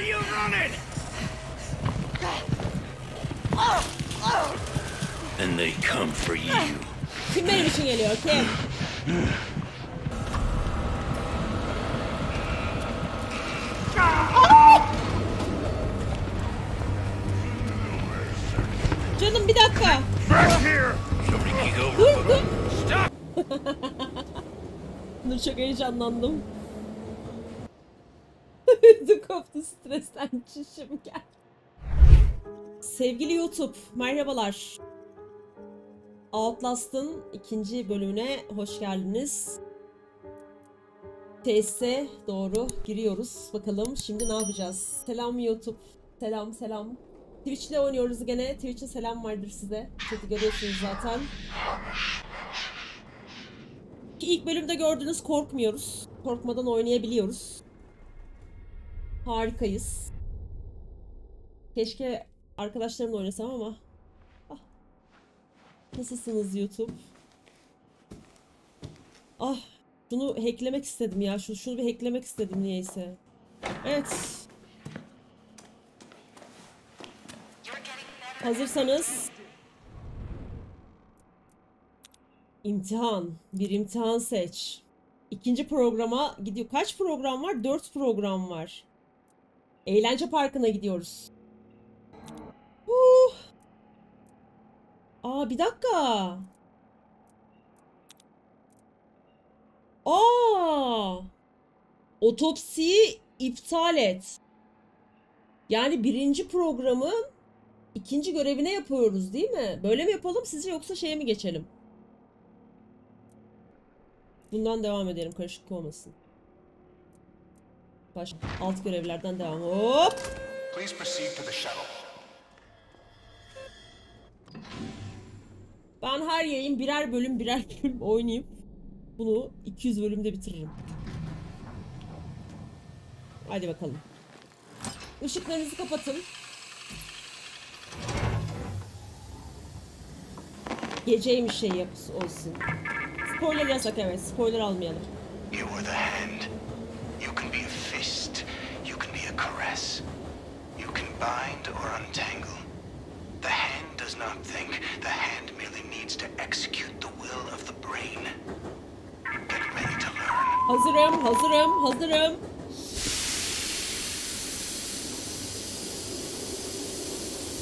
are you running? And they come for you. Benim için geliyor, okay? Canım bir dakika. Dur. Dur, çok heyecanlandım. Ödüm koptu stresten, çişim geldi. Sevgili YouTube, merhabalar. Outlast'ın ikinci bölümüne hoş geldiniz. TS'e doğru giriyoruz. Bakalım şimdi ne yapacağız? Selam YouTube. Selam selam. Twitch'le oynuyoruz gene. Twitch'e selam vardır size. Çünkü görüyorsunuz zaten. İlk bölümde gördünüz, korkmuyoruz. Korkmadan oynayabiliyoruz. Harikayız. Keşke arkadaşlarımla oynasam ama. Ah. Nasılsınız YouTube? Ah. Şunu hacklemek istedim ya. Şunu bir hacklemek istedim niyeyse. Evet. Hazırsanız. İmtihan. Bir imtihan seç. İkinci programa gidiyor. Kaç program var? 4 program var. Eğlence parkına gidiyoruz. Aa, bir dakika. Aa! Otopsiyi iptal et. Yani birinci programın ikinci görevine yapıyoruz değil mi? Böyle mi yapalım sizce, yoksa şeye mi geçelim? Bundan devam edelim, karışıklık olmasın. Baş alt görevlerden devam. Hop! Please proceed to the shuttle. Ben her yayın birer bölüm oynayıp bunu 200 bölümde bitiririm. Hadi bakalım. Işıklarınızı kapatın. Geceymiş şey yapısı olsun. Spoiler yasak, evet. Spoiler almayalım. You are the hand. You can be a fist. You can be a caress. You can bind or untangle. The hand does not think. The hand merely needs to execute the will of the brain. Get ready to learn. Hazırım.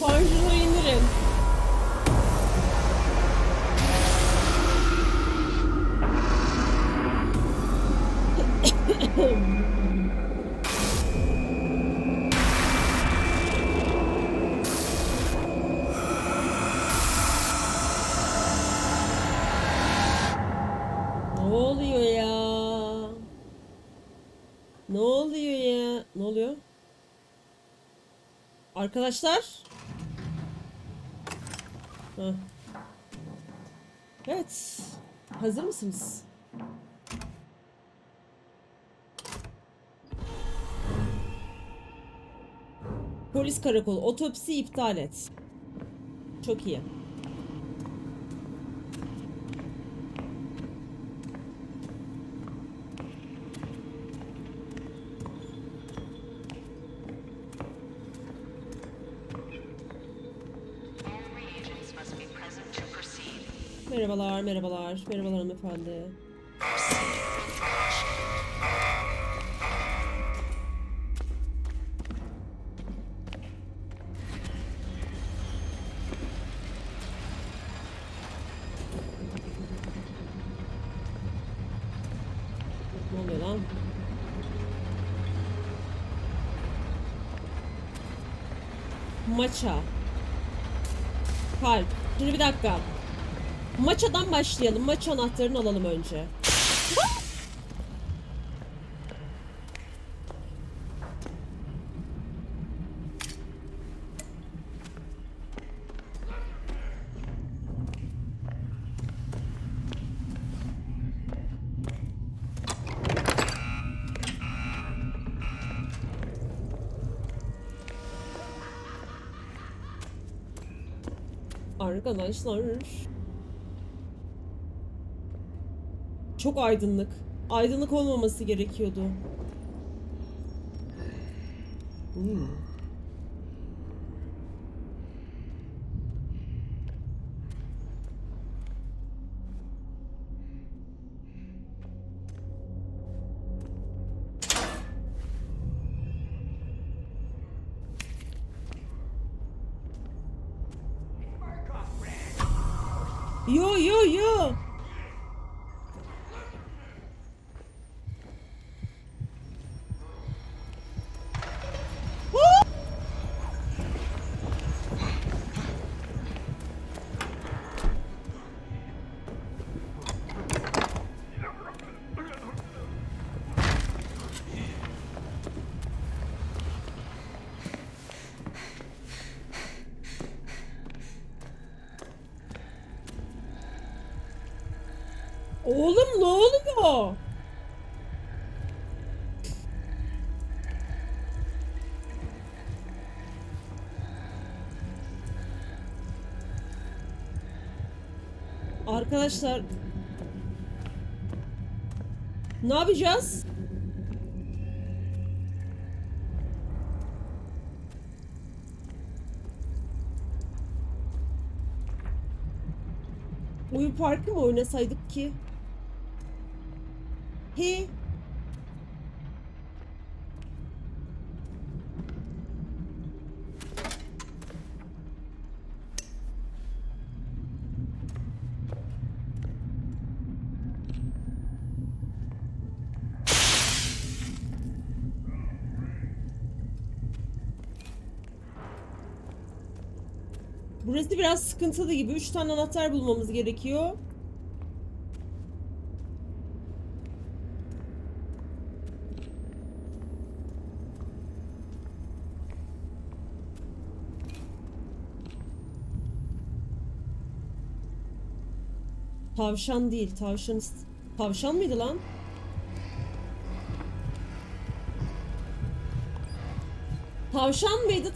Panjur'u indirin. Ne oluyor? Arkadaşlar. Heh. Evet. Hazır mısınız? Polis karakolu. Otopsi iptal et. Çok iyi. Merhabalar hanımefendi. Ne oluyor lan? Maça. Kalp. Dur bir dakika. Maçadan başlayalım. Maç anahtarını alalım önce. Arkadaşlar. Çok aydınlık. Aydınlık olmaması gerekiyordu. Ooh. You! Oğlum ne oluyor? Arkadaşlar ne yapacağız? Oyun parkı mı oynasaydık ki? He. Burası biraz sıkıntılı gibi. 3 tane anahtar bulmamız gerekiyor. Tavşan değil, tavşan mıydı lan? Tavşan mıydı?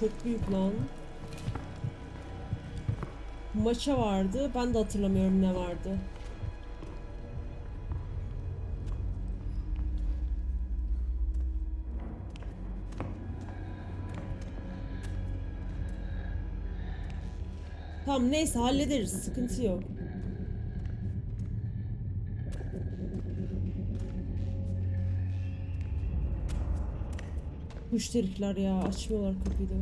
Çok büyük lan. Maça vardı. Ben de hatırlamıyorum ne vardı. Tamam neyse hallederiz. Sıkıntı yok. Müşteriler ya açmıyorlar kapıyı da.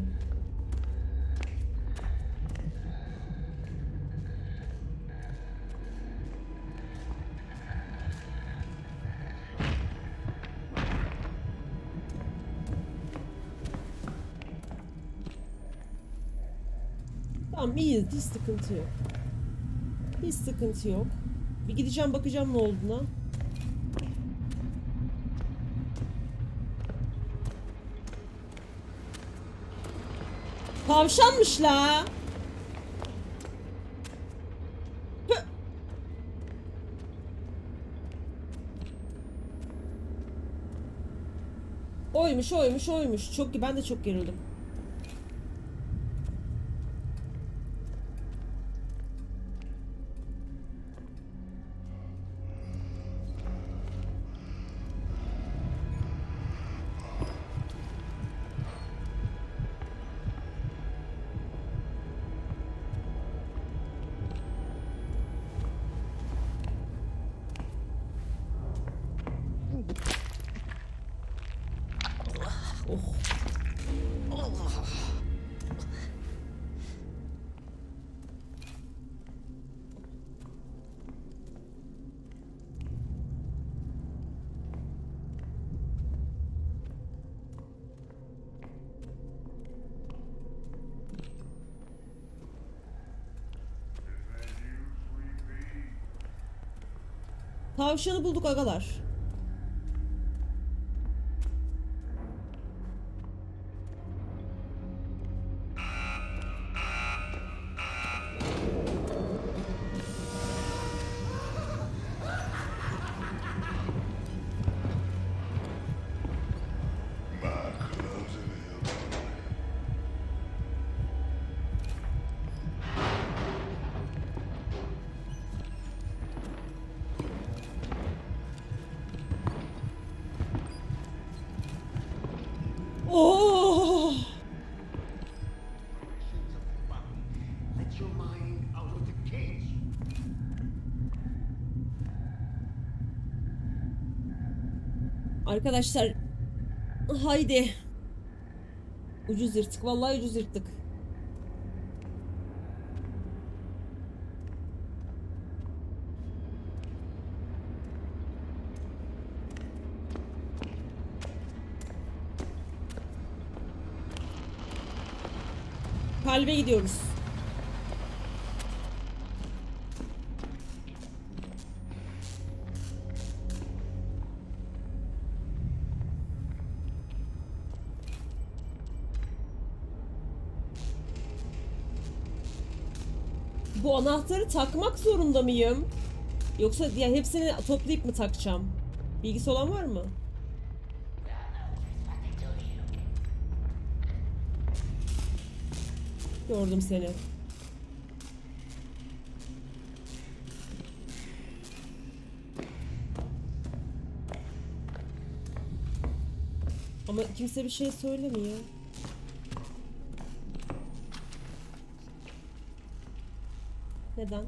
Tamam iyiyiz, hiç sıkıntı yok. Bir gideceğim bakacağım ne olduğuna. Tavşanmış la. Oymuş. Ben de çok gerildim. Tavşanı bulduk agalar. Oh! Let your mind out of the cage. Arkadaşlar, haydi. Ucuz yırttık, vallahi ucuz yırttık. Kalbe gidiyoruz. Bu anahtarı takmak zorunda mıyım? Yoksa ya hepsini toplayıp mı takacağım? Bilgisi olan var mı? Gördüm seni. Ama kimse bir şey söylemiyor. Neden?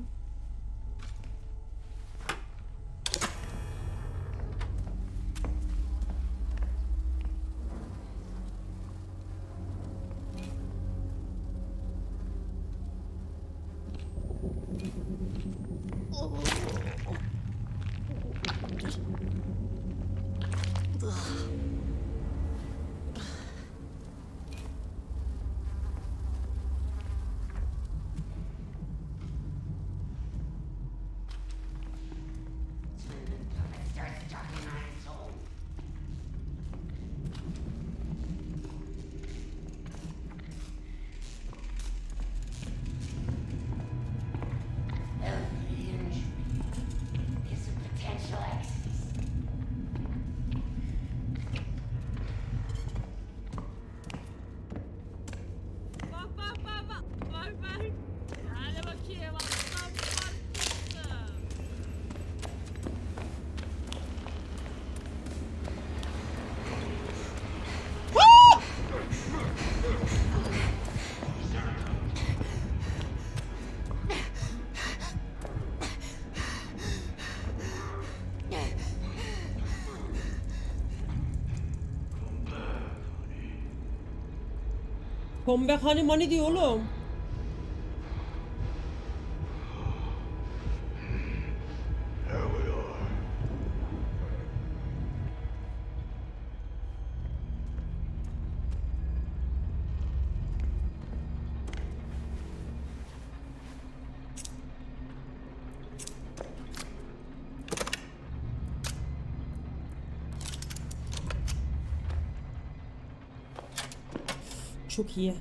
Comeback hani mani diyor oğlum. Çok iyi.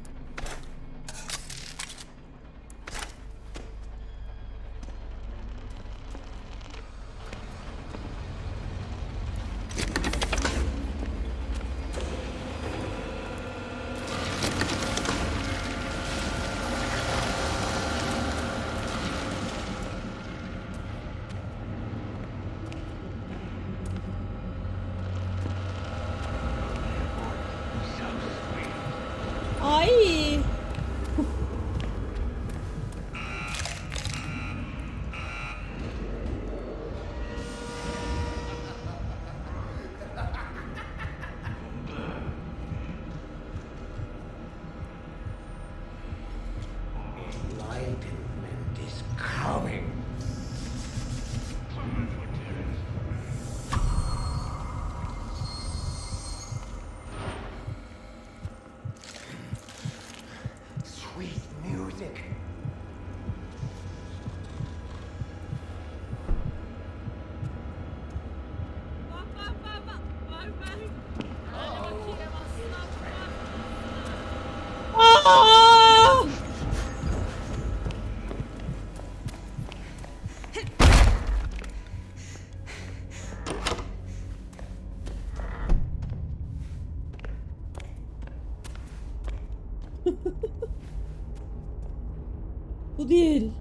Bu değil.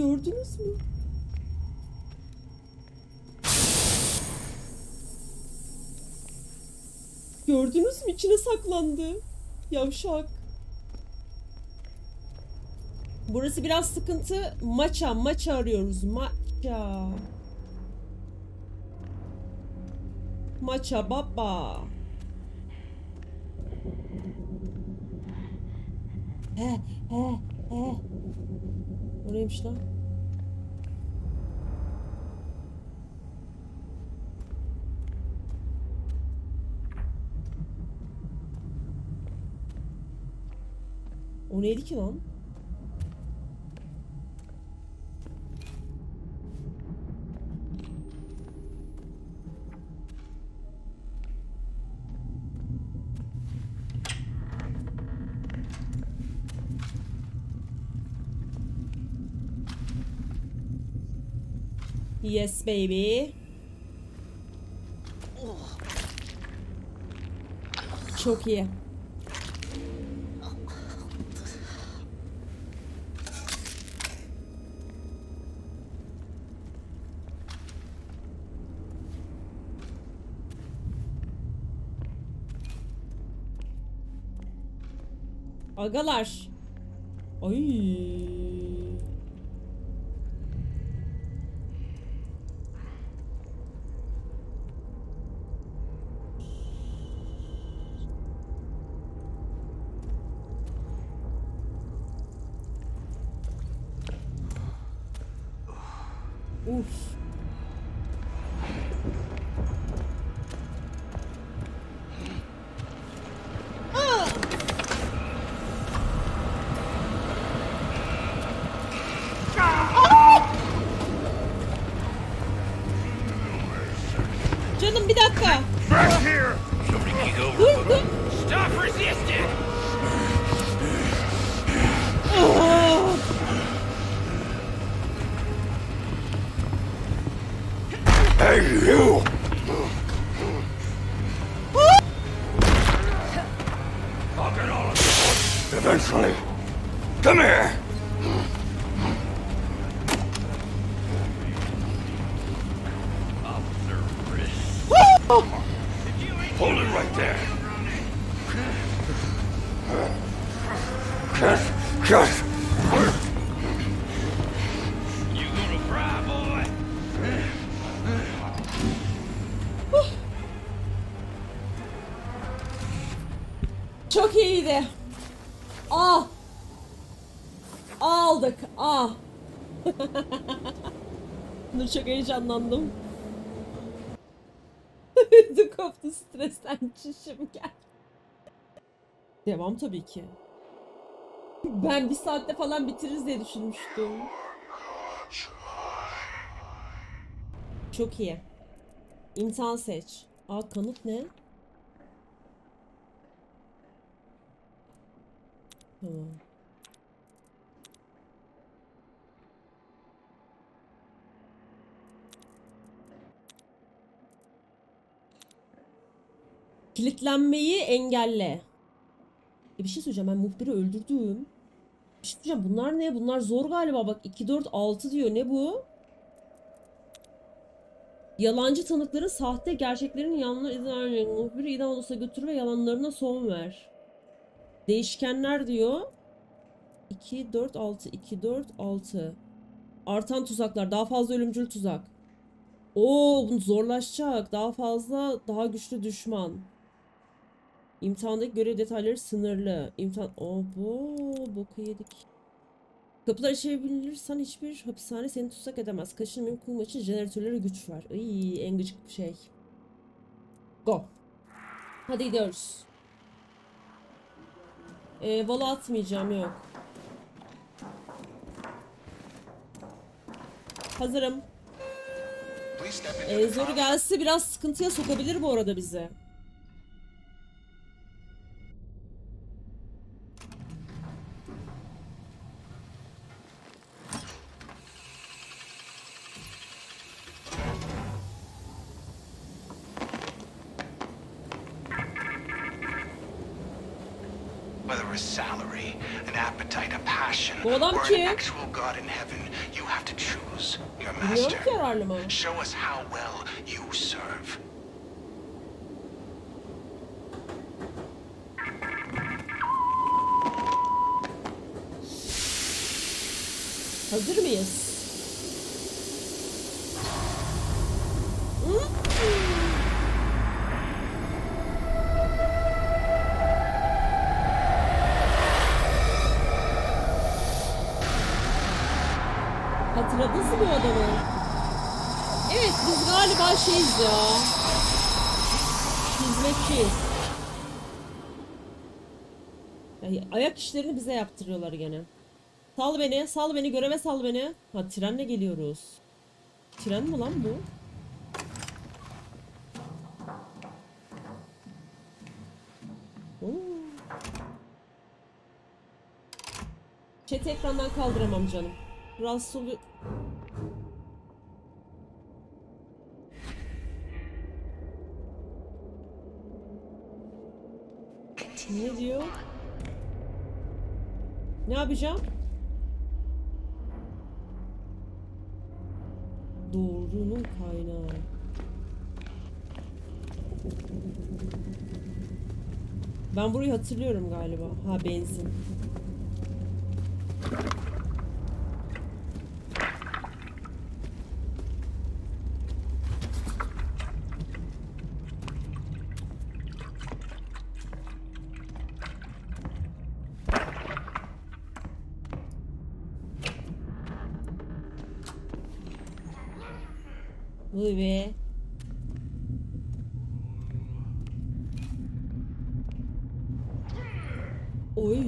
Gördünüz mü? Gördünüz mü? İçine saklandı. Yavşak. Burası biraz sıkıntı. Maça arıyoruz. Maça baba. O neymiş lan? O neydi ki lan? Yes baby. Oh. Çok iyi. Agalar. Ay. Çok heyecanlandım. Ödüm koptu stresten, çişim geldi. Devam tabii ki. Ben bir saatte falan bitiririz diye düşünmüştüm. Çok iyi. İmtihan seç. Aa, kanıt ne? Tamam. Kilitlenmeyi engelle. Bir şey söyleyeceğim, ben muhbiri öldürdüm. Bir şey söyleyeceğim, bunlar ne? Bunlar zor galiba, bak 2, 4, 6 diyor, ne bu? Yalancı tanıkların sahte gerçeklerin yanına izin vermeyecek. Muhbiri idam odasına götür ve yalanlarına son ver. Değişkenler diyor. 2, 4, 6, 2, 4, 6. Artan tuzaklar, daha fazla ölümcül tuzak. Oo, bunu zorlaşacak. Daha fazla, daha güçlü düşman. İmtihandaki görev detayları sınırlı. İmtihan... Oh, boku yedik. Kapılar açabilirsen hiçbir hapishane seni tutsak edemez. Kaçını mümkün kılmak için jeneratörlere güç ver. Ayy, en gıcık bir şey. Go. Hadi gidiyoruz. Vala atmayacağım, yok. Hazırım. Zoru gelse biraz sıkıntıya sokabilir bu arada bizi. Whether a salary an appetite, a passion, or an actual God in heaven, you have to choose your master. Show us how well you serve. Hazır mıyız? Hatırladınız mı bu adamı? Evet, biz galiba şeyiz ya. Hizmetçiyiz. Yani ayak işlerini bize yaptırıyorlar gene. Sal beni, sal beni, göreve sal beni. Ha, trenle geliyoruz. Tren mi lan bu? Chat ekrandan kaldıramam canım. Rahatsız oluyor. Ne diyor? Ne yapacağım? Doğrunun kaynağı. Ben burayı hatırlıyorum galiba. Ha, benzin. Vay be. Oy.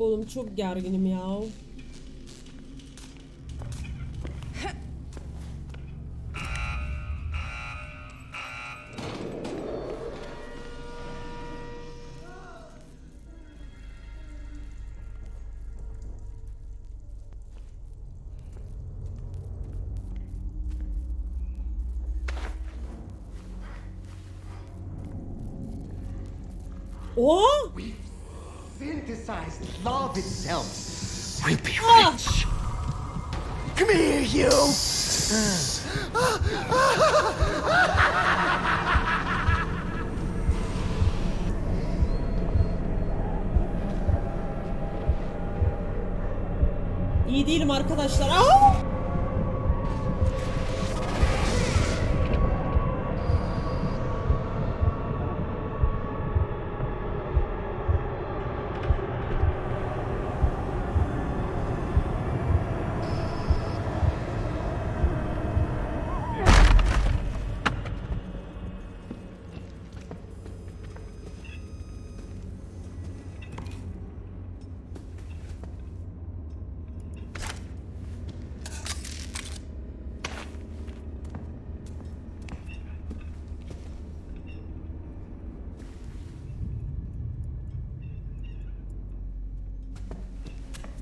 Oğlum çok gerginim ya. Oh! Love itself will be rich. Come here, you. İyi değilim arkadaşlar. Aa!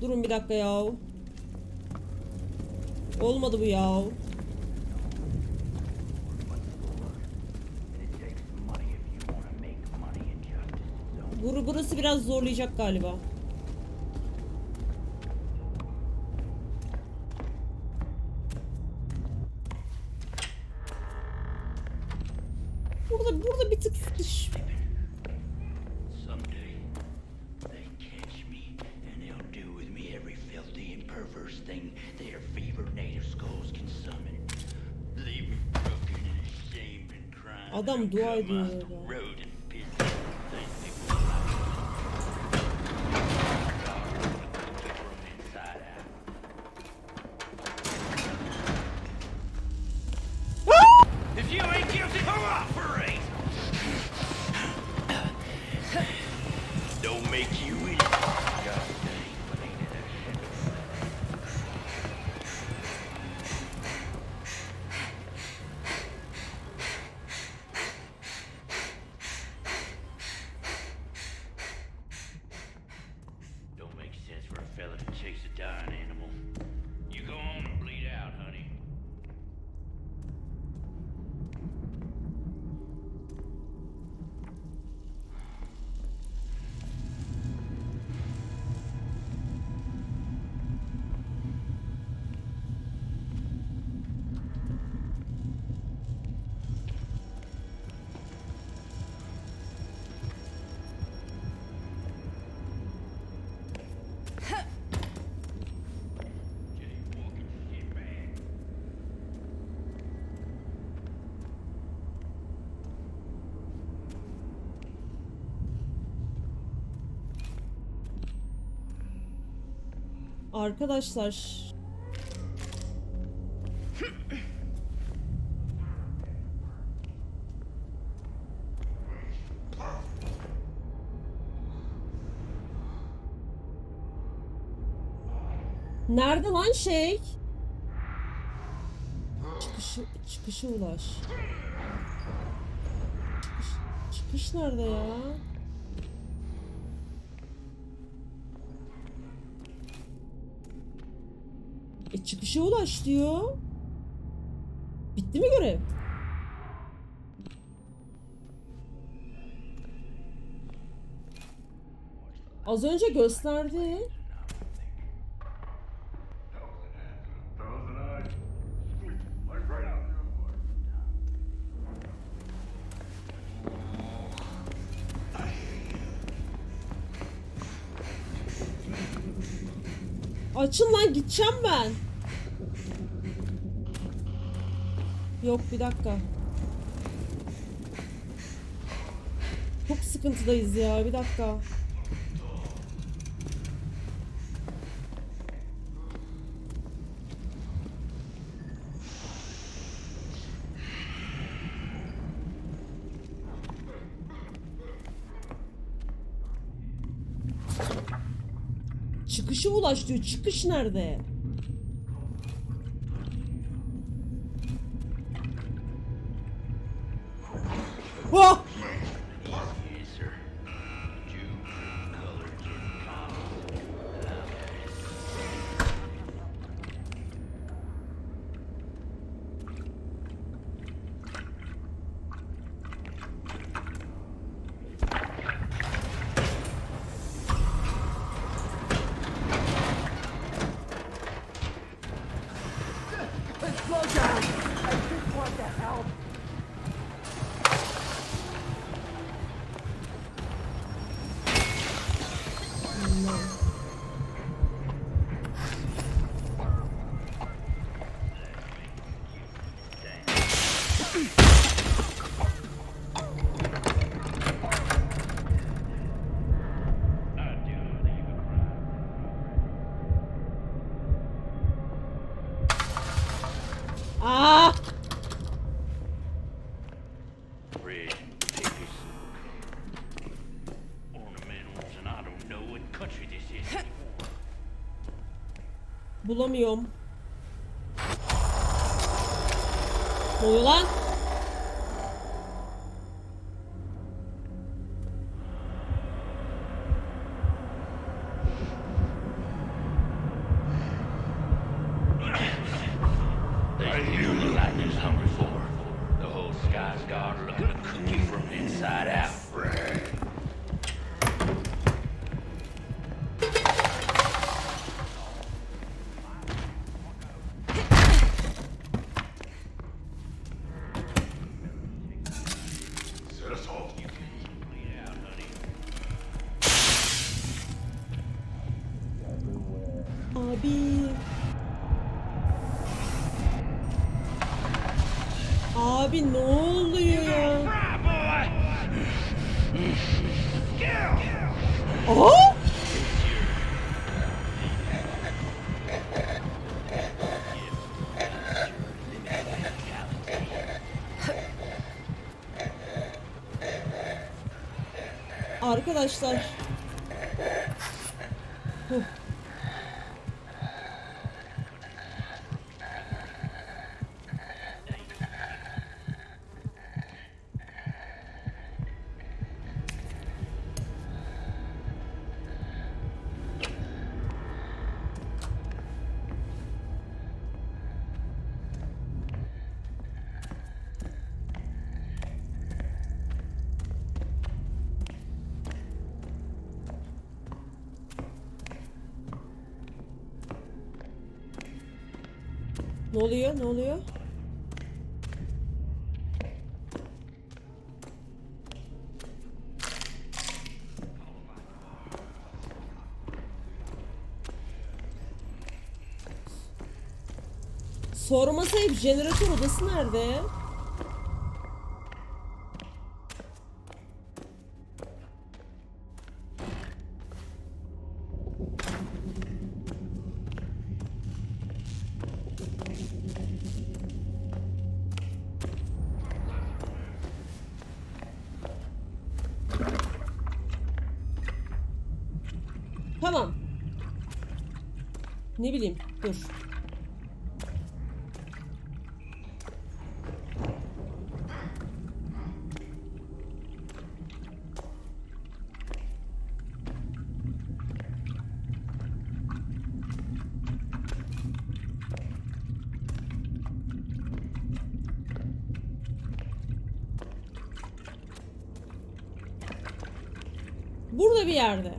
Durun bir dakika ya. Olmadı bu ya. Burası biraz zorlayacak galiba. Burada bir tık sıkış. Adam dua ediyor öyle. Arkadaşlar nerede lan şey? Çıkışa ulaş. Çıkış nerede ya? Çıkışa ulaş diyor. Bitti mi görev? Az önce gösterdi. Açın lan, gideceğim ben. Yok bir dakika. Çok sıkıntıdayız ya, bir dakika. Çıkışa ulaş diyor. Çıkış nerede? Bulamıyorum. Ne oluyor lan? Abi ne oluyor? Oh? Arkadaşlar. Ne oluyor? Ne oluyor? Sormasayım, jeneratör odası nerede? Ne bileyim, dur. Burada bir yerde.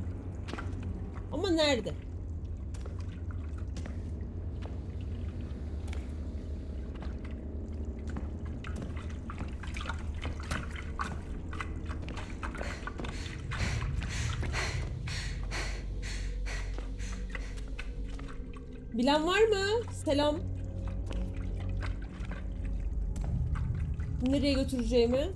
Ama nerede? Bilen var mı? Selam. Nereye götüreceğimi?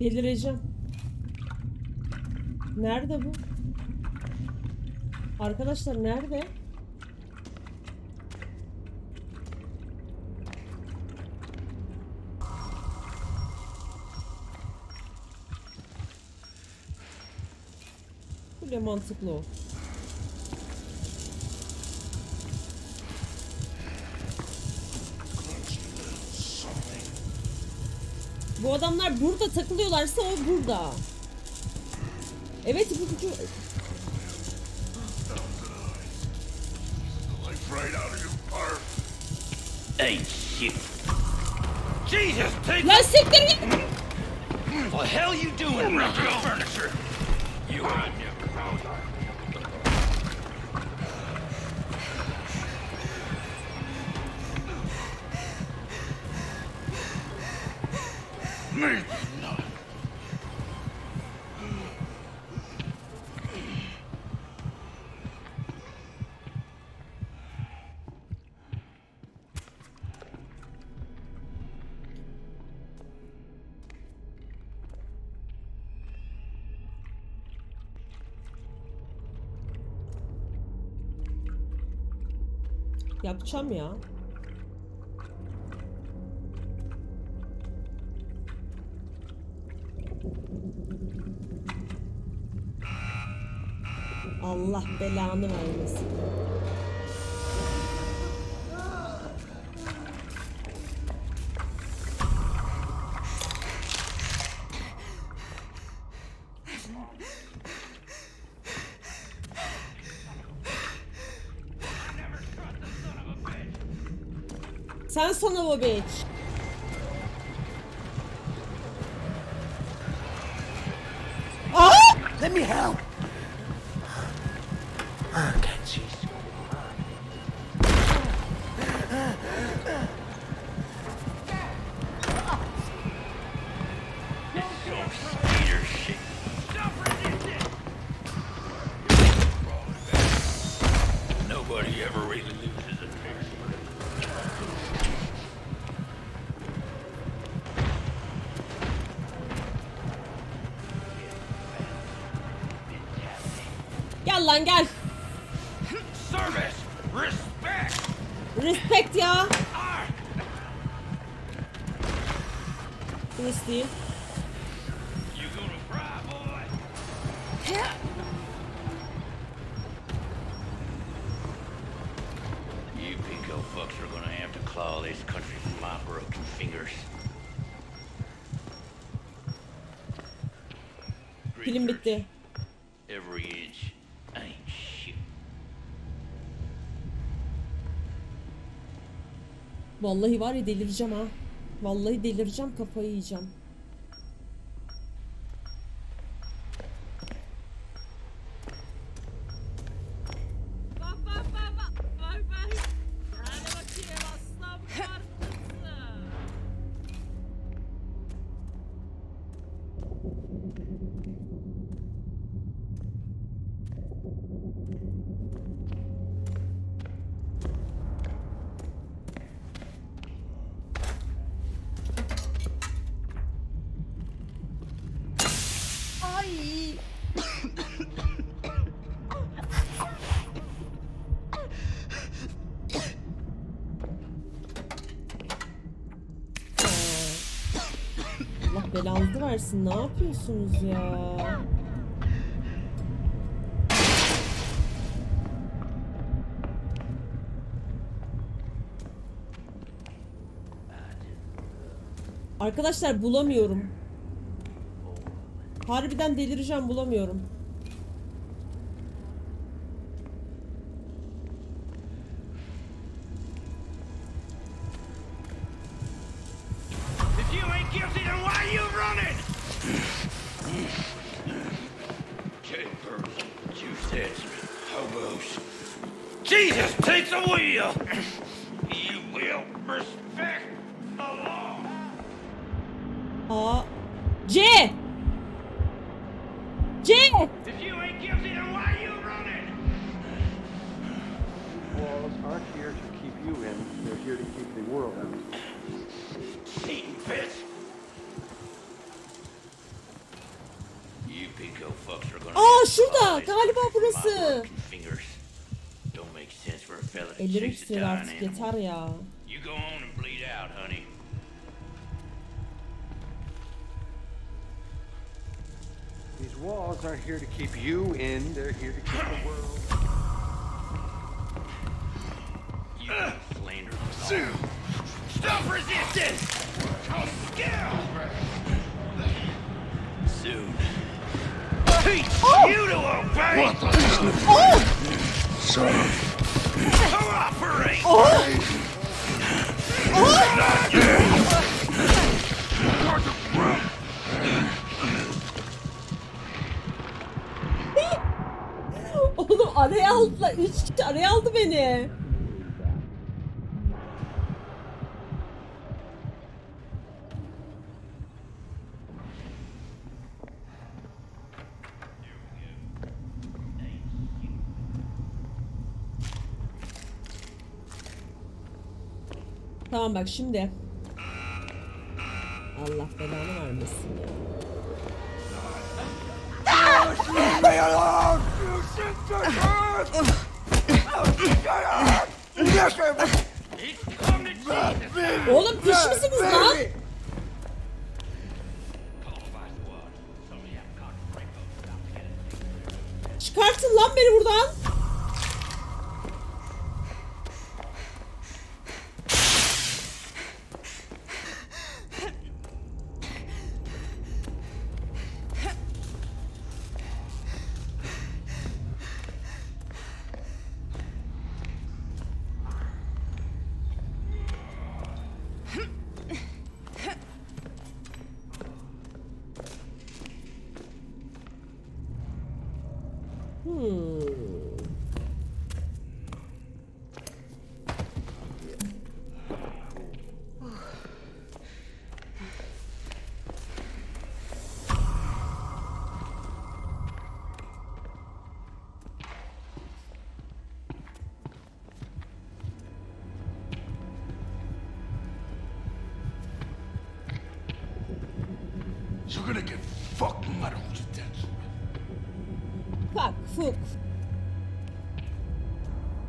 Delireceğim. Nerede bu? Arkadaşlar nerede? Böyle mantıklı o. Bu adamlar burada takılıyorlarsa o burada. Evet bu gücü... Lan siktir git! Yapacağım ya. Allah belanı vermesin. Sen sana o bitch. Oh! Let me help. Lan gel. Service, respect. Respect ya. Polis değil. Film bitti. Vallahi var ya delireceğim ha. Vallahi delireceğim, kafayı yiyeceğim. Belanızı versin, ne yapıyorsunuz ya? Arkadaşlar bulamıyorum. Harbiden delireceğim, bulamıyorum. Artık yeter ya. These walls aren't here to keep you in, they're here to keep the world. Stop resisting. Soon. Teach you to obey. What the fuck? Cooperate! Oh! Oh! Not you! Guard the room! Oğlum araya aldılar. 3 kişi araya aldı beni. Tamam bak şimdi. Allah belanı vermesin ya. Oğlum kişi misiniz lan? Çıkartın lan beni buradan.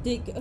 Digga.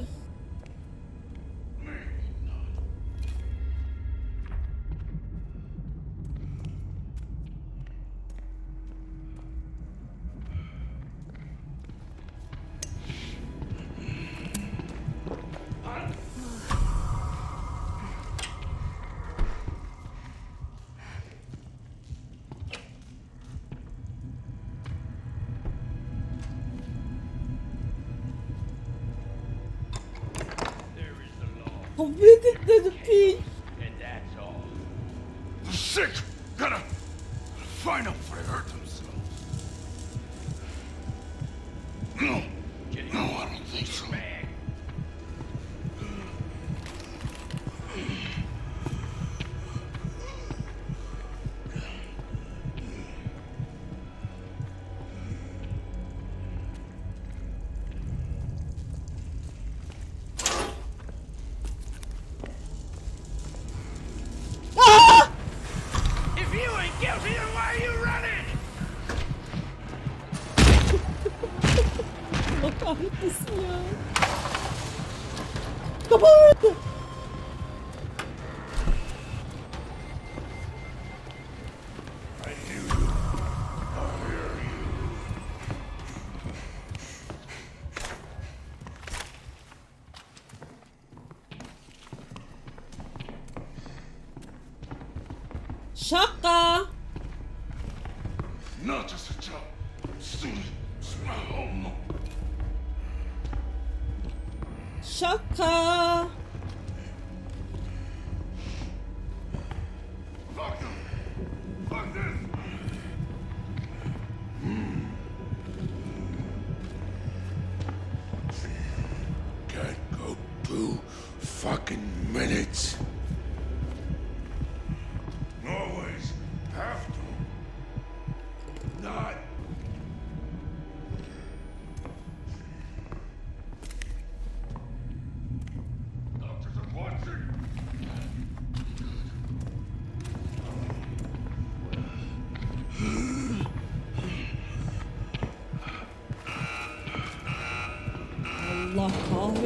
Şaka. Şaka.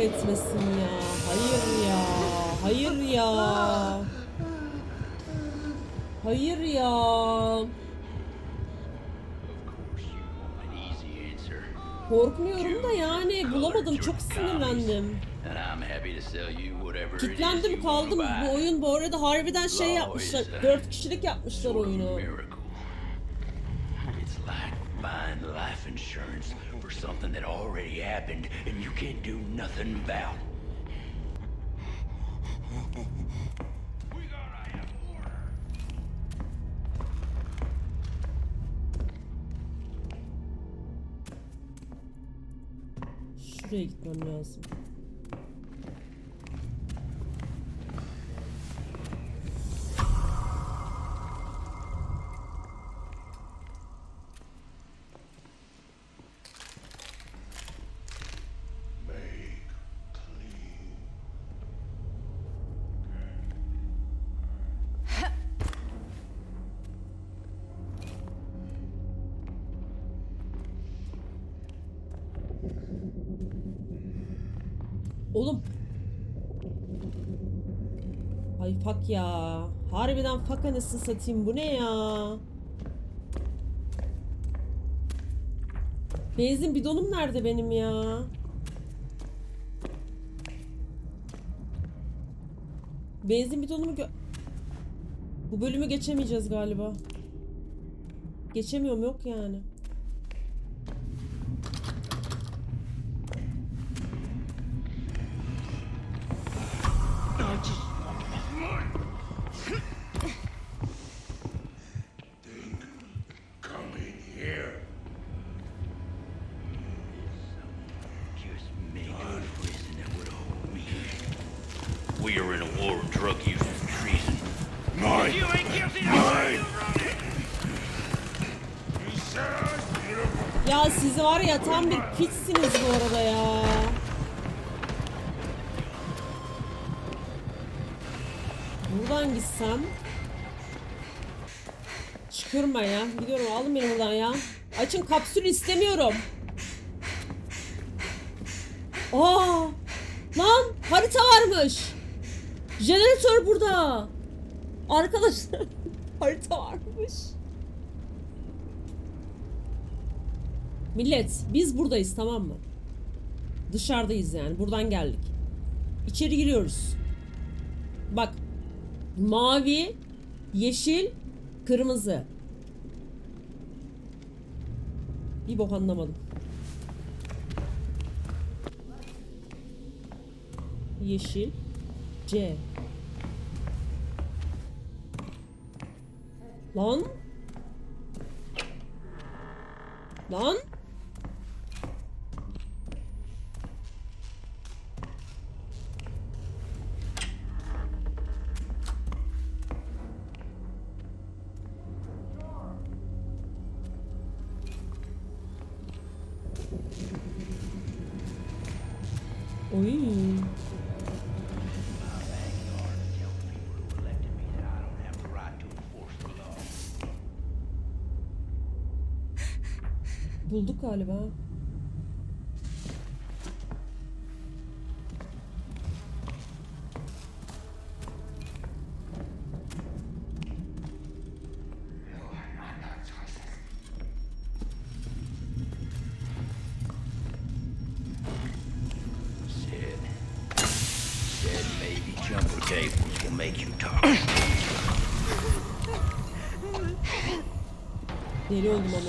Etmesin ya. Hayır ya. Hayır ya. Hayır ya. Korkmuyorum da yani bulamadım. Çok sinirlendim. Kitlendim kaldım. Bu oyun bu arada harbiden şey yapmışlar. 4 kişilik yapmışlar oyunu. Nothing about. We got out of order. Şuraya gitmem lazım. Ay fuck ya. Harbiden fuck anasını satayım, bu ne ya? Benzin bidonum nerede benim ya? Benzin bidonumu bu bölümü geçemeyeceğiz galiba. Geçemiyorum, yok yani. Tam bir pitsiniz bu arada ya. Buradan gitsem. Çıkıyorum ben ya. Gidiyorum, alın beni buradan ya. Açın, kapsül istemiyorum. Aa! Lan harita varmış. Jeneratör burada. Arkadaşlar harita varmış. Millet, biz buradayız, tamam mı? Dışarıdayız yani, buradan geldik. İçeri giriyoruz. Bak, mavi, yeşil, kırmızı. Bir bok anlamadım. Yeşil, C. Lan? Lan? Bulduk galiba. Deli oldum ama.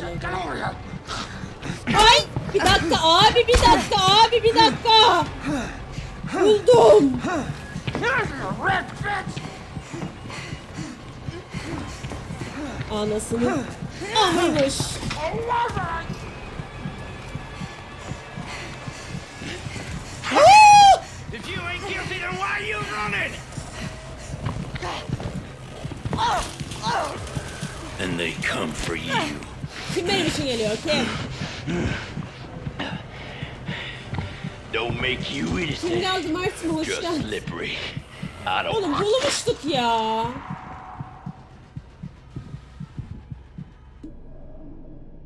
Bir dakika! Buldum! Anasını almış. Kim benim için geliyor? Kim? Kim geldi Mert mi? Hoş geldin. Oğlum bulmuştuk ya.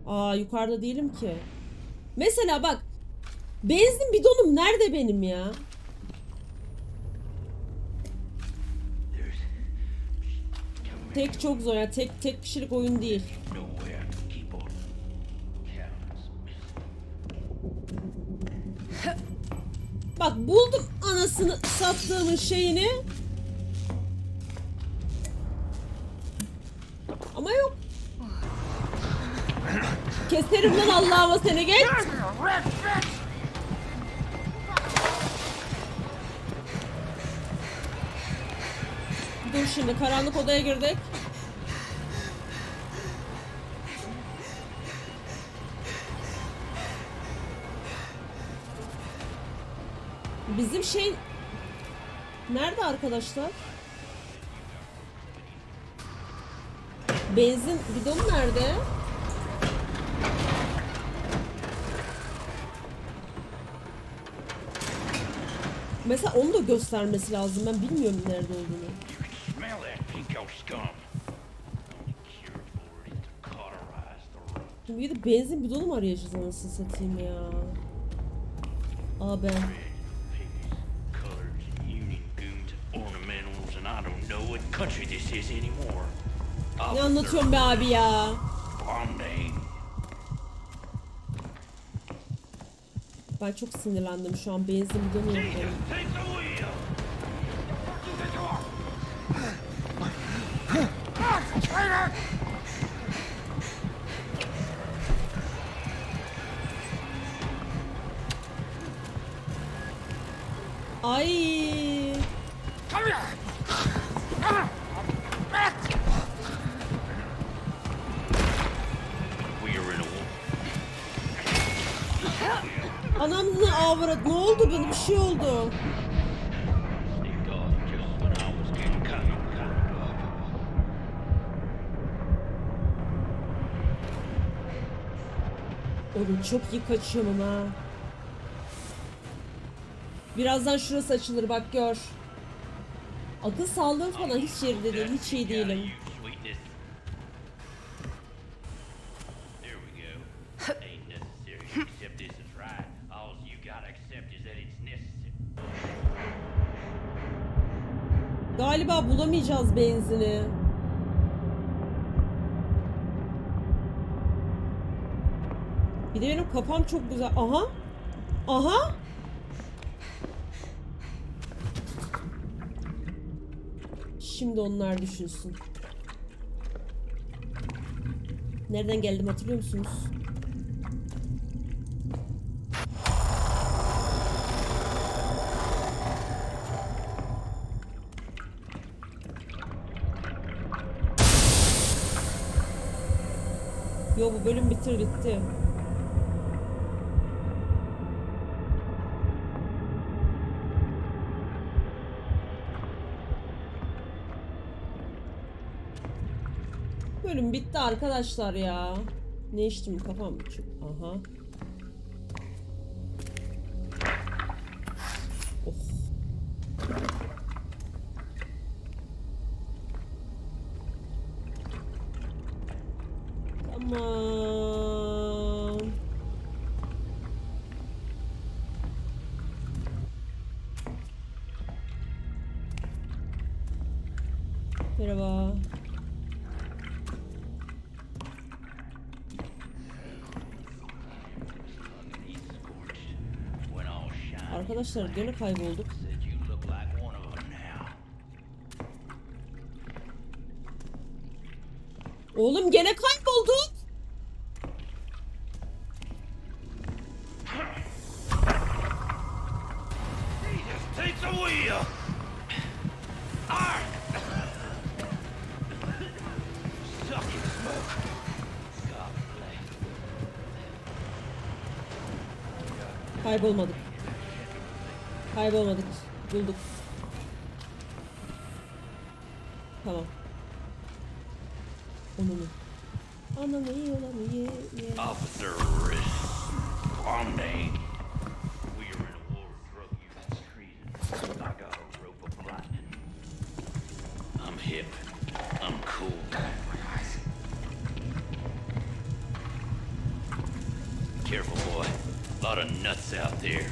Aa, yukarıda değilim ki. Mesela bak, benzin bidonum nerede benim ya? Tek çok zor ya, tek kişilik oyun değil. Bak buldum anasını sattığımın şeyini. Ama yok. Keserim lan Allah'ıma seni, geç. Dur şimdi, karanlık odaya girdik. Bizim şey nerede arkadaşlar? Benzin bidonu nerede? Mesela onu da göstermesi lazım. Ben bilmiyorum nerede olduğunu. Şimdi gidip benzin bidonu mu arayacağız anasını satayım ya? Abi. country this is anymore. Ne anlatıyorum be abi ya. Ben çok sinirlendim şu an, benzin dönüyor. Ay. Anamın avrat, ne oldu, bana bir şey oldu. Oğlum çok iyi kaçıyorum ha. Birazdan şurası açılır bak gör. Akıl sağlığım falan hiç yerinde değil, hiç iyi değilim. Galiba bulamayacağız benzini. Bir de benim kafam çok güzel. Aha. Aha. Şimdi onlar düşünsün. Nereden geldim hatırlıyor musunuz? Yo bu bölüm bitti. Bölüm bitti arkadaşlar ya. Ne içtim kafam için. Aha. Of. Tamam. Merhaba. Arkadaşlar gene kaybolduk. Oğlum gene kaybolduk. Kaybolmadık. Kaybolmadık. Bulduk. Tamam. Onunu. Ananı ye ye. Officer Bombay. We are in a war with you. Treason. I got a rope of platinum. I'm hip. I'm cool. Careful boy. A lot of nuts out there.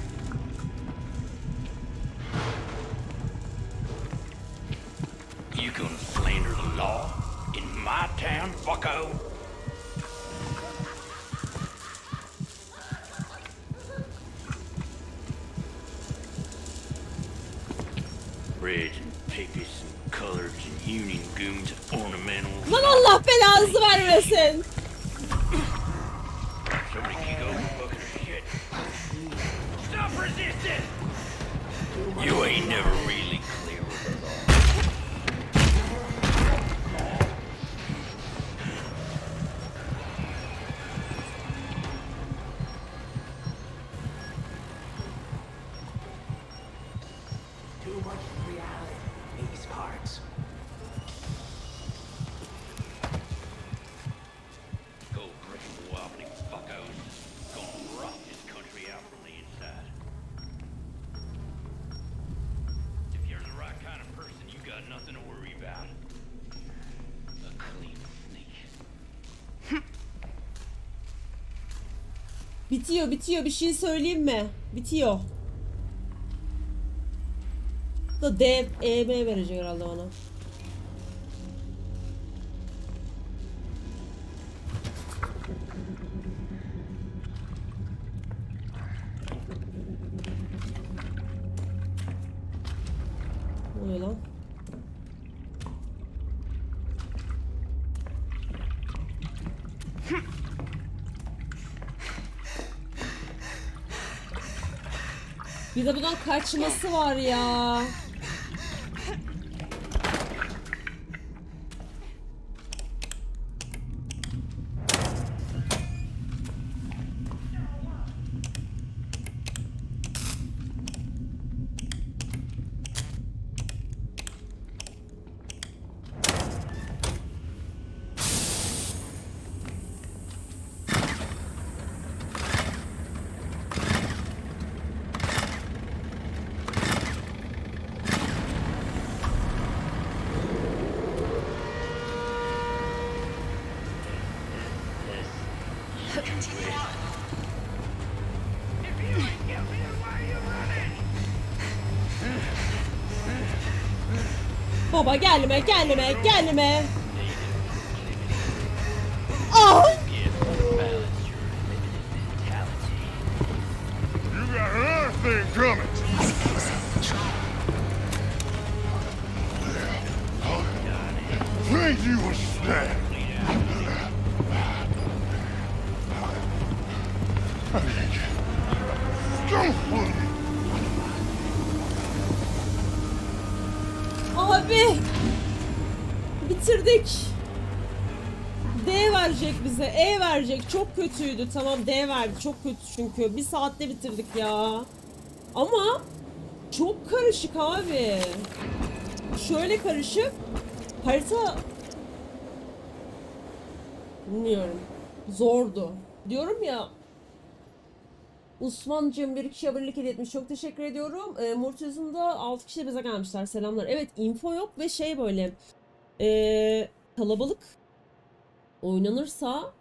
Bitiyor bir şey söyleyeyim mi? Bitiyor. Da dev EM verecek herhalde bana. oluyor lan? Bir de bundan kaçması var ya. Baba gelme gelme gelme. Ah! Çok kötüydü. Tamam D verdi. Çok kötü çünkü. Bir saatte bitirdik ya. Ama çok karışık abi. Şöyle karışık. Harita bilmiyorum. Zordu. Diyorum ya. Osman'cığım bir kişiye birlik hediye etmiş. Çok teşekkür ediyorum. Murtuzum'da 6 kişi bize gelmişler. Selamlar. Evet info yok ve şey böyle. Kalabalık oynanırsa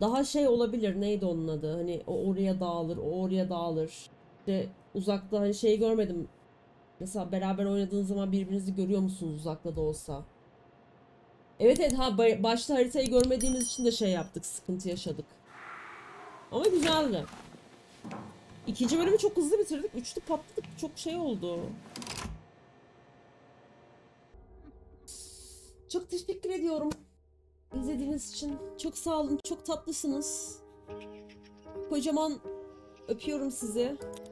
daha şey olabilir, neydi onun adı, hani o oraya dağılır, o oraya dağılır. İşte uzakta hani şey görmedim. Mesela beraber oynadığınız zaman birbirinizi görüyor musunuz uzakta da olsa? Evet evet, ha başta haritayı görmediğimiz için de şey yaptık, sıkıntı yaşadık. Ama güzeldi. İkinci bölümü çok hızlı bitirdik, üçlü patladık, çok şey oldu. Çok teşekkür ediyorum. İzlediğiniz için çok sağ olun, çok tatlısınız. Kocaman öpüyorum sizi.